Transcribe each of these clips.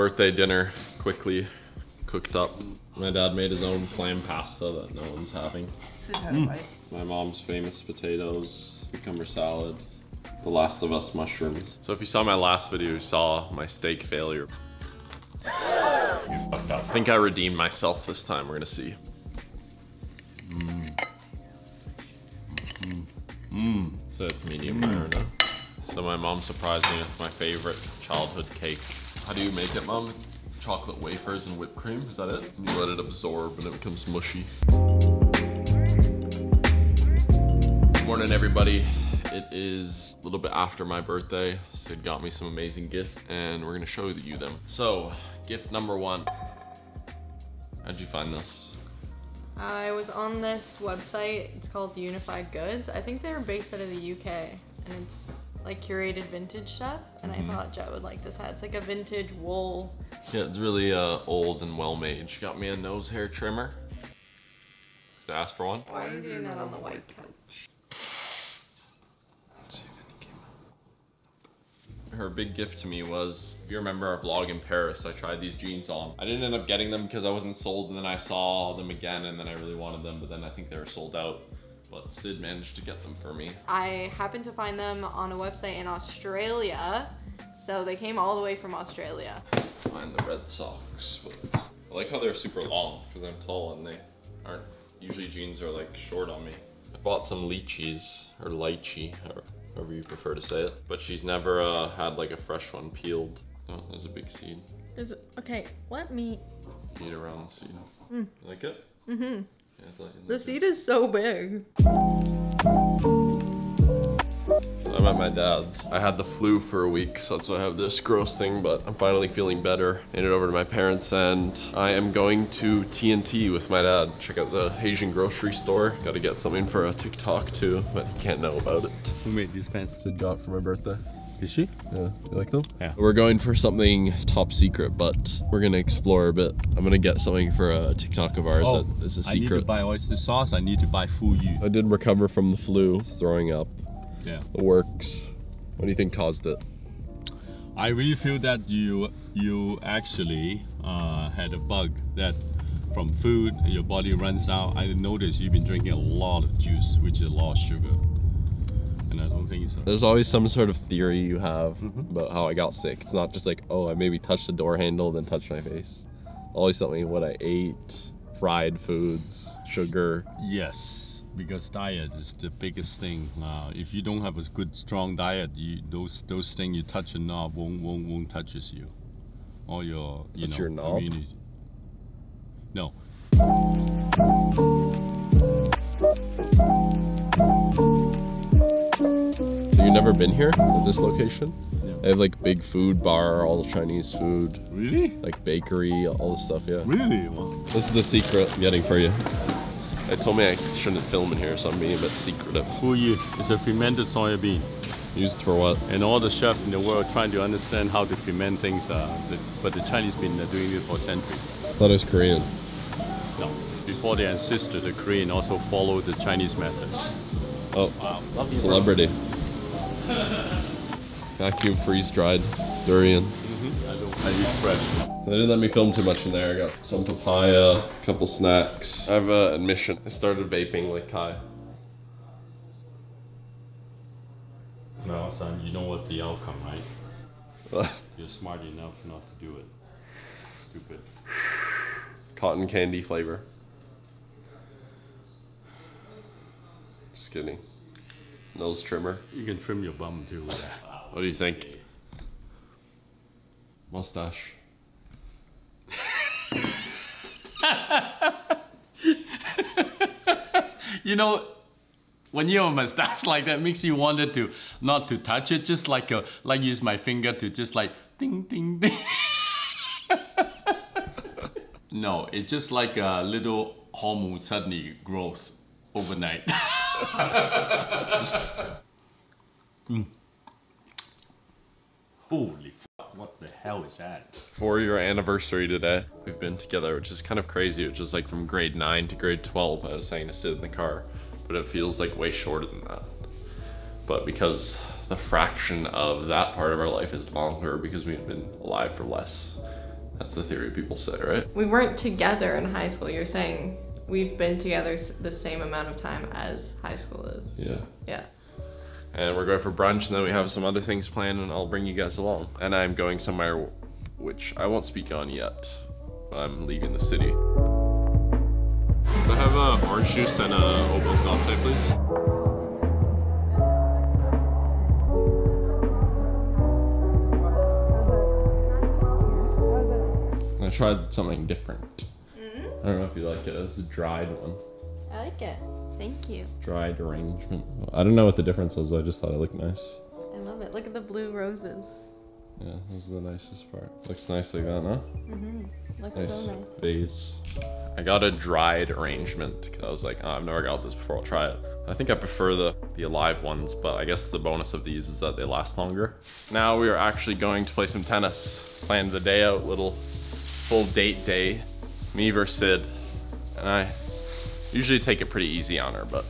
birthday dinner quickly cooked up. My dad made his own clam pasta that no one's having. My mom's famous potatoes, cucumber salad, the Last of Us mushrooms. So if you saw my last video, you saw my steak failure. You fucked up. I think I redeemed myself this time. We're gonna see. So it's medium rare, no? So my mom surprised me with my favorite childhood cake. How do you make it, Mom? Chocolate wafers and whipped cream, is that it? You let it absorb and it becomes mushy. Good morning, everybody. It is a little bit after my birthday. Sid got me some amazing gifts and we're gonna show you them. So, gift number one. How'd you find this? I was on this website, it's called Unified Goods. I think they were based out of the UK, and it's like curated vintage stuff, and I thought Jet would like this hat. It's like a vintage wool. Yeah, it's really old and well made. She got me a nose hair trimmer. Should I ask for one? Why are you doing that on the white couch? Let's see if it came up. Her big gift to me was, if you remember our vlog in Paris, I tried these jeans on. I didn't end up getting them because I wasn't sold, and then I saw them again, and then I really wanted them, but then I think they were sold out. But Sid managed to get them for me. I happened to find them on a website in Australia. So they came all the way from Australia. Find the red socks, but I like how they're super long because I'm tall and they aren't, usually jeans are like short on me. I bought some lychees, or lychee, however you prefer to say it. But she's never had like a fresh one peeled. Oh, there's a big seed. There's, okay, let me. Eat around the seed. You like it? Mm-hmm. The seed is so big. I'm at my dad's. I had the flu for a week, so that's why I have this gross thing, but I'm finally feeling better. Made it over to my parents, and I am going to TNT with my dad. Check out the Asian grocery store. Gotta get something for a TikTok too, but he can't know about it. Who made these pants? Sid got for my birthday. Did she? Yeah, you like them? Yeah. We're going for something top secret, but we're gonna explore a bit. I'm gonna get something for a TikTok of ours that is a secret. I need to buy oyster sauce, I need to buy fuyu. I did recover from the flu, throwing up. Yeah. The works. What do you think caused it? I really feel that you actually had a bug that from food, your body runs down. I noticed you've been drinking a lot of juice, which is a lot of sugar. And I don't think so. There's always some sort of theory you have about how I got sick. It's not just like, oh, I maybe touched the door handle, then touched my face. Always something, what I ate, fried foods, sugar. Yes, because diet is the biggest thing. If you don't have a good, strong diet, those things you touch a knob won't touches you. All your, you touch know. Your knob? Immunity. No. You've never been here at this location? Yeah. They have like big food bar, all the Chinese food. Really? Like bakery, all this stuff, yeah. Really? Wow. This is the secret I'm getting for you. They told me I shouldn't film in here, so I'm being a bit secretive. Fuyu is a fermented soya bean. Used for what? And all the chefs in the world trying to understand how to ferment things, but the Chinese been doing it for centuries. I thought it was Korean. No. Before their ancestor, the Korean also followed the Chinese method. Oh, wow. Celebrity. Vacuum freeze-dried durian. I eat fresh. They didn't let me film too much in there. I got some papaya, a couple snacks. I have an admission. I started vaping like Kai. No, son, you know what the outcome, right? What? You're smart enough not to do it. Stupid. Cotton candy flavor. Just kidding. Nose trimmer. You can trim your bum too. What do you think? Mustache. You know, when you have a mustache like that, makes you wonder to not to touch it, just like a use my finger to just like ding ding ding. No, it's just like a little hormone suddenly grows overnight. Holy fuck, what the hell is that? 4-year anniversary today. We've been together, which is kind of crazy. Which is like from grade 9 to grade 12, I was saying to sit in the car. But it feels like way shorter than that. But because the fraction of that part of our life is longer because we've been alive for less. That's the theory people say, right? We weren't together in high school. You're saying we've been together the same amount of time as high school is. Yeah. Yeah. And we're going for brunch, and then we have some other things planned, and I'll bring you guys along. And I'm going somewhere which I won't speak on yet. I'm leaving the city. Can I have an orange juice and an oat milk latte, please? I tried something different. Mm-hmm. I don't know if you like it. It's a dried one. I like it. Thank you. Dried arrangement. I don't know what the difference was. I just thought it looked nice. I love it. Look at the blue roses. Yeah, those are the nicest part. Looks nice like that, huh? Mm-hmm. Looks nice, so nice. Vase. I got a dried arrangement because I was like, oh, I've never got this before. I'll try it. I think I prefer the alive ones, but I guess the bonus of these is that they last longer. Now we are actually going to play some tennis. Planned the day out, little full date day. Me versus Sid, and I usually take it pretty easy on her, but.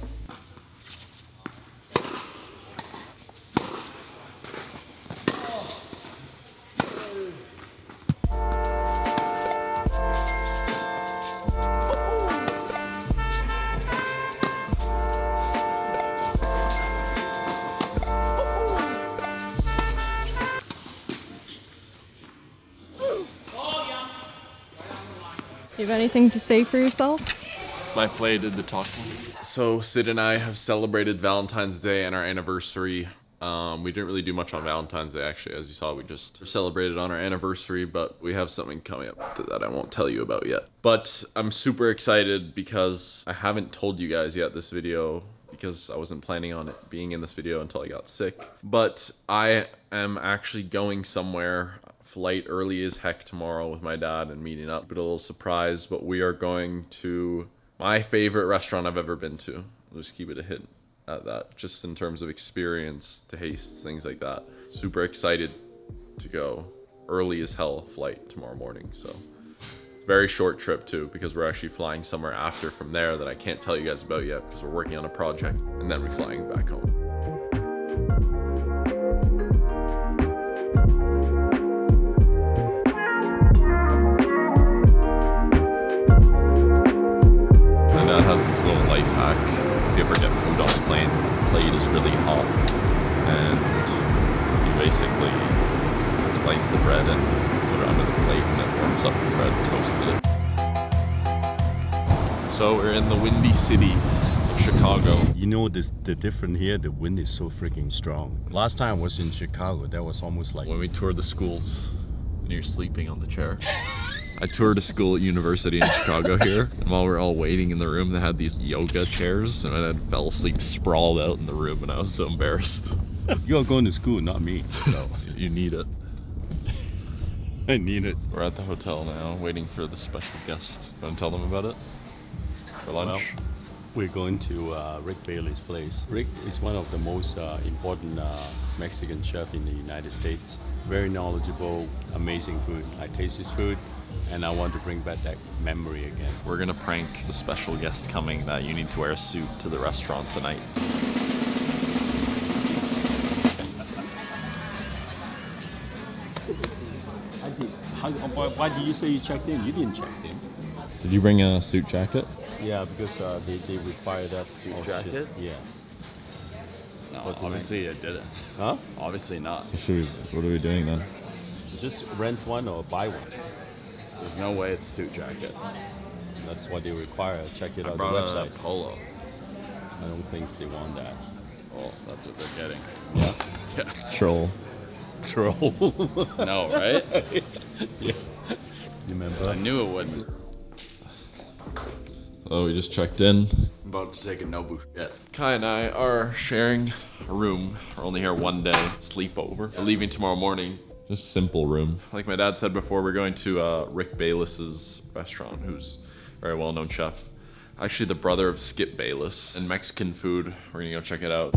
You have anything to say for yourself? My play did the talking. So Sid and I have celebrated Valentine's Day and our anniversary. We didn't really do much on Valentine's Day, actually. As you saw, we just celebrated on our anniversary, but we have something coming up that I won't tell you about yet. But I'm super excited because I haven't told you guys yet this video because I wasn't planning on it being in this video until I got sick. But I am actually going somewhere. Flight early as heck tomorrow with my dad and meeting up. But a little surprise, but we are going to my favorite restaurant I've ever been to. I'll just keep it a hint at that, just in terms of experience, taste, things like that. Super excited to go. Early as hell flight tomorrow morning, so. Very short trip too, because we're actually flying somewhere after from there that I can't tell you guys about yet because we're working on a project, and then we're flying back home. Has this little life hack. If you ever get food on a plane, the plate is really hot, and you basically slice the bread and put it under the plate, and it warms up the bread, toasted it. So we're in the windy city of Chicago. You know the difference here, the wind is so freaking strong. Last time I was in Chicago, that was almost like when we toured the schools and you're sleeping on the chair. I toured a school at university in Chicago here, and while we were all waiting in the room, they had these yoga chairs, and I fell asleep sprawled out in the room, and I was so embarrassed. You're going to school, not me. So. You need it. I need it. We're at the hotel now, waiting for the special guest. Want to tell them about it? For lunch? Well, we're going to Rick Bayless' place. Rick is one of the most important Mexican chef in the United States. Very knowledgeable, amazing food. I taste his food, and I want to bring back that memory again. We're gonna prank the special guest coming that you need to wear a suit to the restaurant tonight. Why do you say you checked in? You didn't check in. Did you bring a suit jacket? Yeah, because they require that suit jacket. Shit. Yeah. No, but obviously it didn't. Huh? Obviously not. So what are we doing then? Just rent one or buy one. There's no way it's a suit jacket. That's what they require. Check it out on the website. A polo. I don't think they want that. Well, that's what they're getting. Yeah. Yeah. Troll. Troll. No, right? Yeah. You remember? I knew it wouldn't. Oh, we just checked in. I'm about to take a no bullshit. Kai and I are sharing a room. We're only here one day, sleepover. We're leaving tomorrow morning. Just simple room. Like my dad said before, we're going to Rick Bayless's restaurant, who's a very well-known chef. Actually the brother of Skip Bayless. And Mexican food, we're gonna go check it out.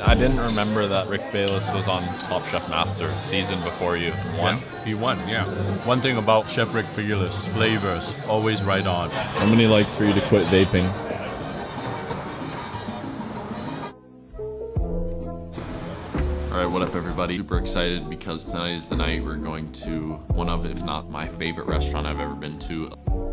I didn't remember that Rick Bayless was on Top Chef Master season before you won. Yeah, he won, yeah. One thing about Chef Rick Bayless, flavors, always right on. How many likes for you to quit vaping? All right, what up everybody? Super excited because tonight is the night we're going to one of, if not my favorite restaurant I've ever been to.